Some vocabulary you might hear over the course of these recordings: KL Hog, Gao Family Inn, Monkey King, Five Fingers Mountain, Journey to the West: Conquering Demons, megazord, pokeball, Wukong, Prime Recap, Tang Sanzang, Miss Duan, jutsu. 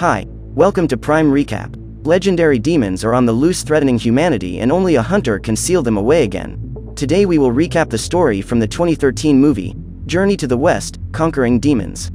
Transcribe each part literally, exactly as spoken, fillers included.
Hi, welcome to Prime Recap. Legendary demons are on the loose, threatening humanity, and only a hunter can seal them away again. Today we will recap the story from the twenty thirteen movie, Journey to the West: Conquering Demons.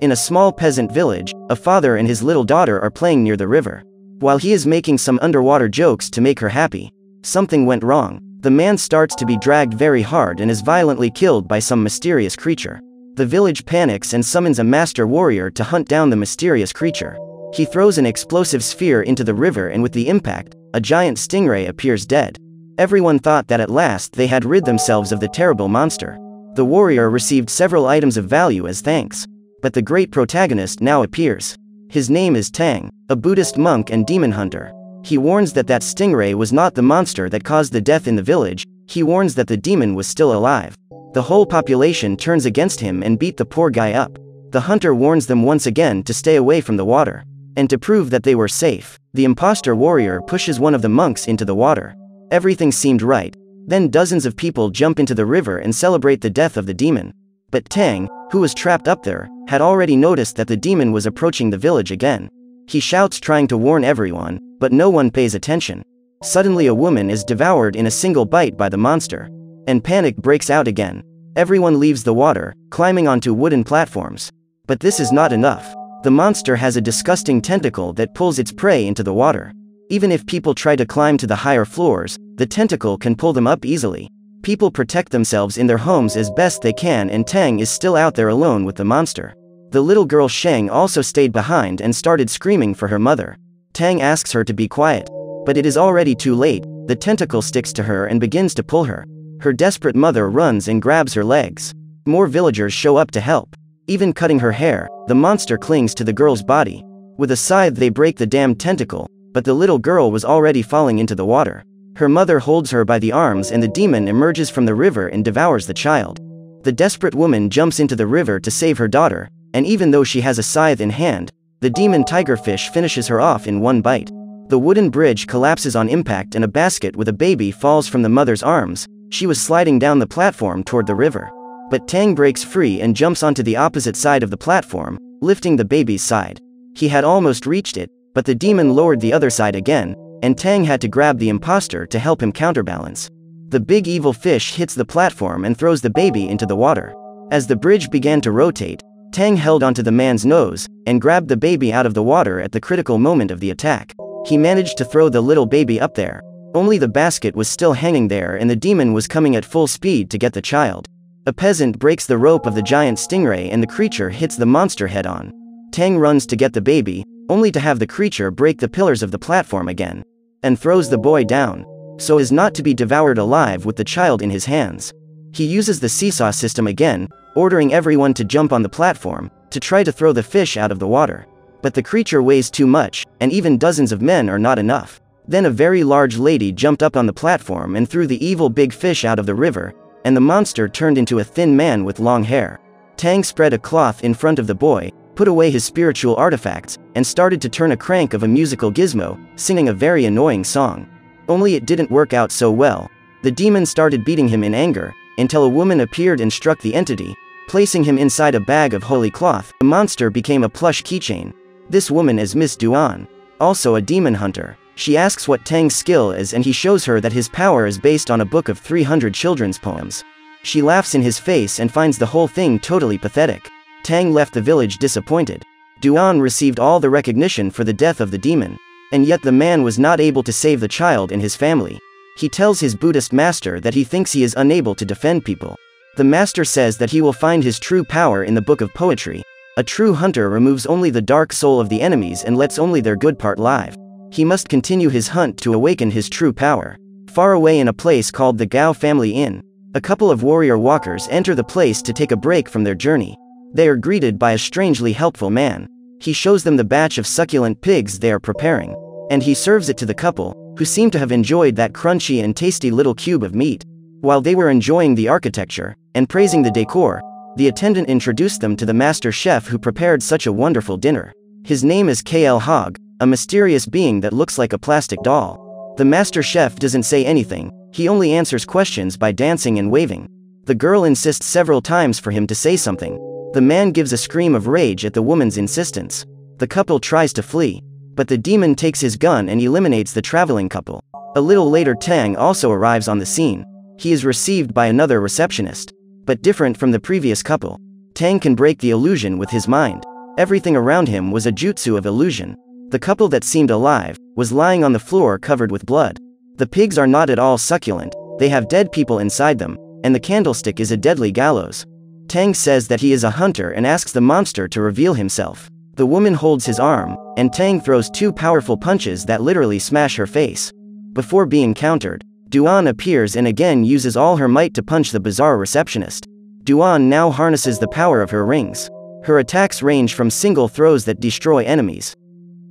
In a small peasant village, a father and his little daughter are playing near the river. While he is making some underwater jokes to make her happy, something went wrong. The man starts to be dragged very hard and is violently killed by some mysterious creature. The village panics and summons a master warrior to hunt down the mysterious creature. He throws an explosive sphere into the river, and with the impact, a giant stingray appears dead. Everyone thought that at last they had rid themselves of the terrible monster. The warrior received several items of value as thanks. But the great protagonist now appears. His name is Tang, a Buddhist monk and demon hunter. He warns that that stingray was not the monster that caused the death in the village. He warns that the demon was still alive. The whole population turns against him and beat the poor guy up. The hunter warns them once again to stay away from the water. And to prove that they were safe, the imposter warrior pushes one of the monks into the water. Everything seemed right. Then dozens of people jump into the river and celebrate the death of the demon. But Tang, who was trapped up there, had already noticed that the demon was approaching the village again. He shouts, trying to warn everyone, but no one pays attention. Suddenly a woman is devoured in a single bite by the monster. And panic breaks out again. Everyone leaves the water, climbing onto wooden platforms. But this is not enough. The monster has a disgusting tentacle that pulls its prey into the water. Even if people try to climb to the higher floors, the tentacle can pull them up easily. People protect themselves in their homes as best they can, and Tang is still out there alone with the monster. The little girl Shang also stayed behind and started screaming for her mother. Tang asks her to be quiet. But it is already too late. The tentacle sticks to her and begins to pull her. Her desperate mother runs and grabs her legs. More villagers show up to help. Even cutting her hair, the monster clings to the girl's body. With a scythe they break the damned tentacle, but the little girl was already falling into the water. Her mother holds her by the arms, and the demon emerges from the river and devours the child. The desperate woman jumps into the river to save her daughter, and even though she has a scythe in hand, the demon tigerfish finishes her off in one bite. The wooden bridge collapses on impact, and a basket with a baby falls from the mother's arms. She was sliding down the platform toward the river. But Tang breaks free and jumps onto the opposite side of the platform, lifting the baby's side. He had almost reached it, but the demon lowered the other side again, and Tang had to grab the imposter to help him counterbalance. The big evil fish hits the platform and throws the baby into the water. As the bridge began to rotate, Tang held onto the man's nose and grabbed the baby out of the water at the critical moment of the attack. He managed to throw the little baby up there. Only the basket was still hanging there, and the demon was coming at full speed to get the child. A peasant breaks the rope of the giant stingray, and the creature hits the monster head-on. Tang runs to get the baby, only to have the creature break the pillars of the platform again, and throws the boy down, so as not to be devoured alive with the child in his hands. He uses the seesaw system again, ordering everyone to jump on the platform, to try to throw the fish out of the water. But the creature weighs too much, and even dozens of men are not enough. Then a very large lady jumped up on the platform and threw the evil big fish out of the river, and the monster turned into a thin man with long hair. Tang spread a cloth in front of the boy, put away his spiritual artifacts, and started to turn a crank of a musical gizmo, singing a very annoying song. Only it didn't work out so well. The demon started beating him in anger, until a woman appeared and struck the entity, placing him inside a bag of holy cloth. The monster became a plush keychain. This woman is Miss Duan, also a demon hunter. She asks what Tang's skill is, and he shows her that his power is based on a book of three hundred children's poems. She laughs in his face and finds the whole thing totally pathetic. Tang left the village disappointed. Duan received all the recognition for the death of the demon. And yet the man was not able to save the child and his family. He tells his Buddhist master that he thinks he is unable to defend people. The master says that he will find his true power in the book of poetry. A true hunter removes only the dark soul of the enemies and lets only their good part live. He must continue his hunt to awaken his true power. Far away in a place called the Gao Family Inn, a couple of warrior walkers enter the place to take a break from their journey. They are greeted by a strangely helpful man. He shows them the batch of succulent pigs they are preparing, and he serves it to the couple, who seem to have enjoyed that crunchy and tasty little cube of meat. While they were enjoying the architecture and praising the decor, the attendant introduced them to the master chef who prepared such a wonderful dinner. His name is K L Hog, a mysterious being that looks like a plastic doll. The master chef doesn't say anything. He only answers questions by dancing and waving. The girl insists several times for him to say something. The man gives a scream of rage at the woman's insistence. The couple tries to flee, but the demon takes his gun and eliminates the traveling couple. A little later, Tang also arrives on the scene. He is received by another receptionist, but different from the previous couple. Tang can break the illusion with his mind. Everything around him was a jutsu of illusion. The couple that seemed alive was lying on the floor covered with blood. The pigs are not at all succulent, they have dead people inside them, and the candlestick is a deadly gallows. Tang says that he is a hunter and asks the monster to reveal himself. The woman holds his arm, and Tang throws two powerful punches that literally smash her face. Before being countered, Duan appears and again uses all her might to punch the bizarre receptionist. Duan now harnesses the power of her rings. Her attacks range from single throws that destroy enemies,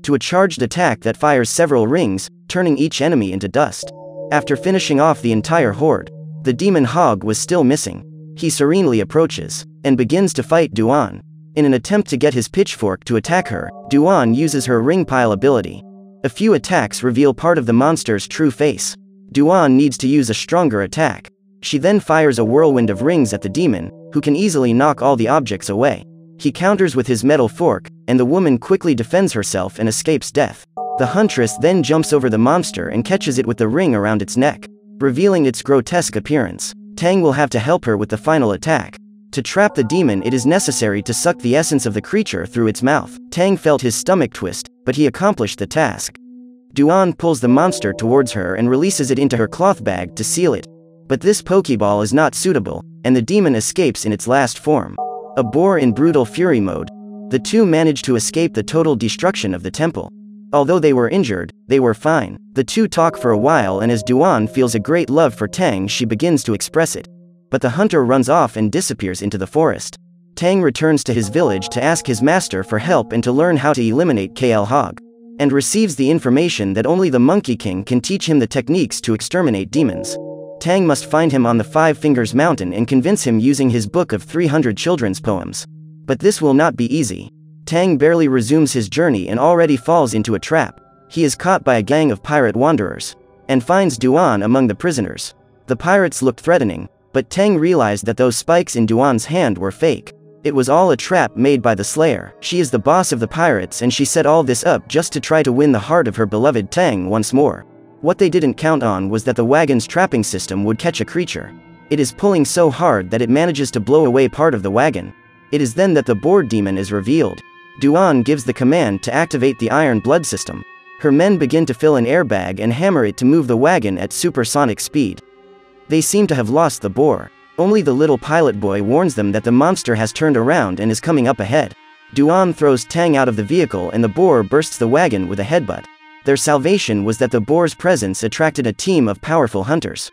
to a charged attack that fires several rings, turning each enemy into dust. After finishing off the entire horde, the demon hog was still missing. He serenely approaches, and begins to fight Duan. In an attempt to get his pitchfork to attack her, Duan uses her ring pile ability. A few attacks reveal part of the monster's true face. Duan needs to use a stronger attack. She then fires a whirlwind of rings at the demon, who can easily knock all the objects away. He counters with his metal fork, and the woman quickly defends herself and escapes death. The huntress then jumps over the monster and catches it with the ring around its neck, revealing its grotesque appearance. Tang will have to help her with the final attack. To trap the demon, it is necessary to suck the essence of the creature through its mouth. Tang felt his stomach twist, but he accomplished the task. Duan pulls the monster towards her and releases it into her cloth bag to seal it. But this pokeball is not suitable, and the demon escapes in its last form. A boar in brutal fury mode, the two managed to escape the total destruction of the temple. Although they were injured, they were fine. The two talk for a while, and as Duan feels a great love for Tang, she begins to express it. But the hunter runs off and disappears into the forest. Tang returns to his village to ask his master for help and to learn how to eliminate K L Hog, and receives the information that only the Monkey King can teach him the techniques to exterminate demons. Tang must find him on the Five Fingers Mountain and convince him using his book of three hundred children's poems. But this will not be easy. Tang barely resumes his journey and already falls into a trap. He is caught by a gang of pirate wanderers, and finds Duan among the prisoners. The pirates looked threatening, but Tang realized that those spikes in Duan's hand were fake. It was all a trap made by the Slayer. She is the boss of the pirates, and she set all this up just to try to win the heart of her beloved Tang once more. What they didn't count on was that the wagon's trapping system would catch a creature. It is pulling so hard that it manages to blow away part of the wagon. It is then that the boar demon is revealed. Duan gives the command to activate the iron blood system. Her men begin to fill an airbag and hammer it to move the wagon at supersonic speed. They seem to have lost the boar. Only the little pilot boy warns them that the monster has turned around and is coming up ahead. Duan throws Tang out of the vehicle, and the boar bursts the wagon with a headbutt. Their salvation was that the boar's presence attracted a team of powerful hunters.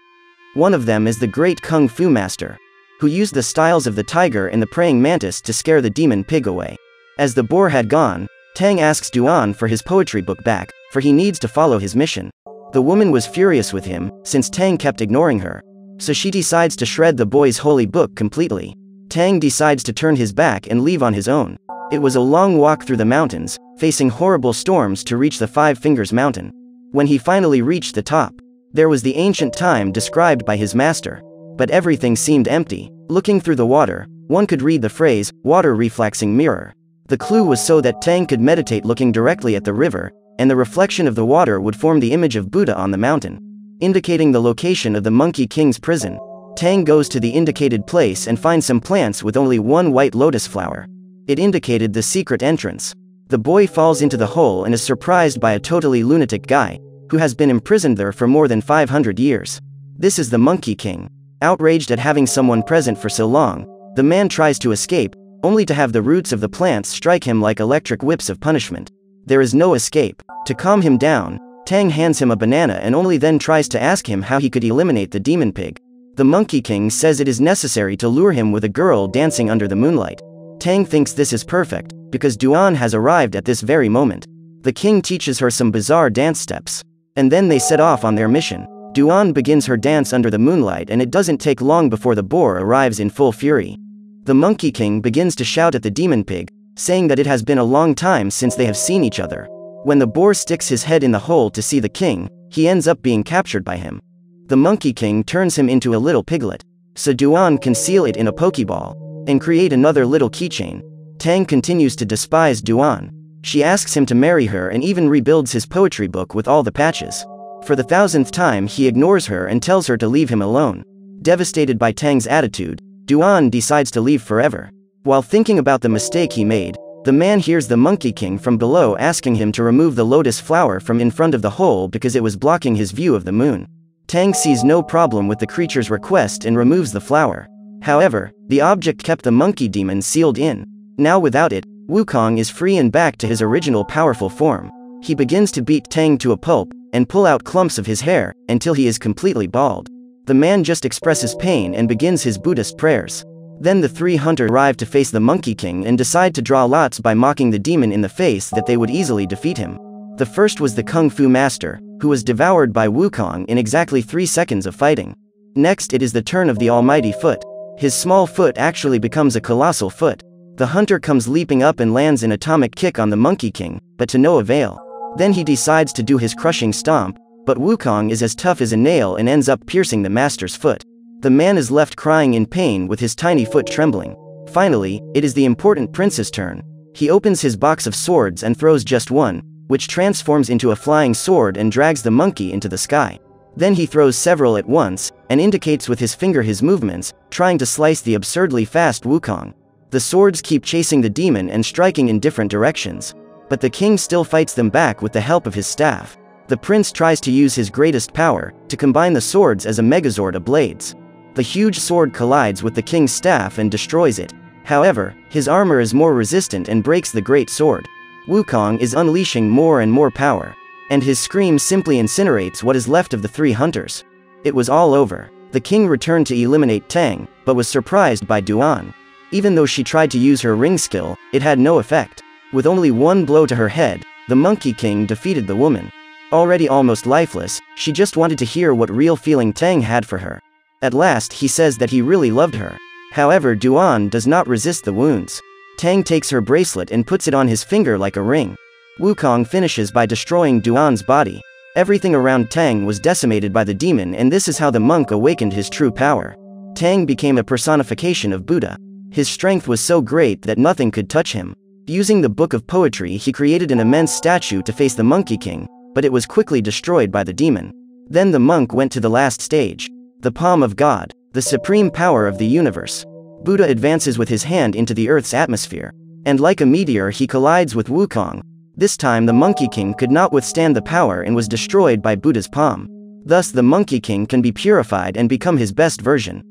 One of them is the great Kung Fu master, who used the styles of the tiger and the praying mantis to scare the demon pig away. As the boar had gone, Tang asks Duan for his poetry book back, for he needs to follow his mission. The woman was furious with him, since Tang kept ignoring her, so she decides to shred the boy's holy book completely. Tang decides to turn his back and leave on his own. It was a long walk through the mountains, facing horrible storms to reach the Five Fingers Mountain. When he finally reached the top, there was the ancient time described by his master. But everything seemed empty. Looking through the water, one could read the phrase, "water reflexing mirror." The clue was so that Tang could meditate looking directly at the river, and the reflection of the water would form the image of Buddha on the mountain, indicating the location of the Monkey King's prison. Tang goes to the indicated place and finds some plants with only one white lotus flower. It indicated the secret entrance. The boy falls into the hole and is surprised by a totally lunatic guy, who has been imprisoned there for more than five hundred years. This is the Monkey King. Outraged at having someone present for so long, the man tries to escape, only to have the roots of the plants strike him like electric whips of punishment. There is no escape. To calm him down, Tang hands him a banana and only then tries to ask him how he could eliminate the demon pig. The Monkey King says it is necessary to lure him with a girl dancing under the moonlight. Tang thinks this is perfect, because Duan has arrived at this very moment. The king teaches her some bizarre dance steps, and then they set off on their mission. Duan begins her dance under the moonlight, and it doesn't take long before the boar arrives in full fury. The Monkey King begins to shout at the demon pig, saying that it has been a long time since they have seen each other. When the boar sticks his head in the hole to see the king, he ends up being captured by him. The Monkey King turns him into a little piglet, so Duan can seal it in a pokeball. and create another little keychain. Tang continues to despise Duan. She asks him to marry her and even rebuilds his poetry book with all the patches. For the thousandth time he ignores her and tells her to leave him alone. Devastated by Tang's attitude, Duan decides to leave forever. While thinking about the mistake he made, the man hears the Monkey King from below asking him to remove the lotus flower from in front of the hole because it was blocking his view of the moon. Tang sees no problem with the creature's request and removes the flower. However, the object kept the monkey demon sealed in. Now without it, Wukong is free and back to his original powerful form. He begins to beat Tang to a pulp, and pull out clumps of his hair, until he is completely bald. The man just expresses pain and begins his Buddhist prayers. Then the three hunters arrive to face the Monkey King and decide to draw lots by mocking the demon in the face that they would easily defeat him. The first was the Kung Fu Master, who was devoured by Wukong in exactly three seconds of fighting. Next it is the turn of the Almighty Foot. His small foot actually becomes a colossal foot. The hunter comes leaping up and lands an atomic kick on the Monkey King, but to no avail. Then he decides to do his crushing stomp, but Wukong is as tough as a nail and ends up piercing the master's foot. The man is left crying in pain with his tiny foot trembling. Finally, it is the important prince's turn. He opens his box of swords and throws just one, which transforms into a flying sword and drags the monkey into the sky. Then he throws several at once, and indicates with his finger his movements, trying to slice the absurdly fast Wukong. The swords keep chasing the demon and striking in different directions. But the king still fights them back with the help of his staff. The prince tries to use his greatest power, to combine the swords as a megazord of blades. The huge sword collides with the king's staff and destroys it. However, his armor is more resistant and breaks the great sword. Wukong is unleashing more and more power. And his scream simply incinerates what is left of the three hunters. It was all over. The king returned to eliminate Tang, but was surprised by Duan. Even though she tried to use her ring skill, it had no effect. With only one blow to her head, the Monkey King defeated the woman. Already almost lifeless, she just wanted to hear what real feeling Tang had for her. At last he says that he really loved her. However, Duan does not resist the wounds. Tang takes her bracelet and puts it on his finger like a ring. Wukong finishes by destroying Duan's body. Everything around Tang was decimated by the demon, and this is how the monk awakened his true power. Tang became a personification of Buddha. His strength was so great that nothing could touch him. Using the book of poetry he created an immense statue to face the Monkey King, but it was quickly destroyed by the demon. Then the monk went to the last stage. The palm of God, the supreme power of the universe. Buddha advances with his hand into the Earth's atmosphere. And like a meteor he collides with Wukong. This time the Monkey King could not withstand the power and was destroyed by Buddha's palm. Thus the Monkey King can be purified and become his best version.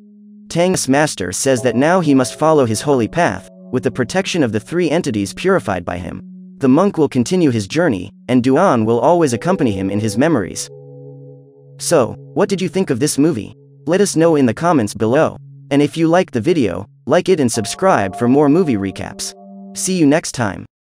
Tang's master says that now he must follow his holy path, with the protection of the three entities purified by him. The monk will continue his journey, and Duan will always accompany him in his memories. So, what did you think of this movie? Let us know in the comments below. And if you liked the video, like it and subscribe for more movie recaps. See you next time.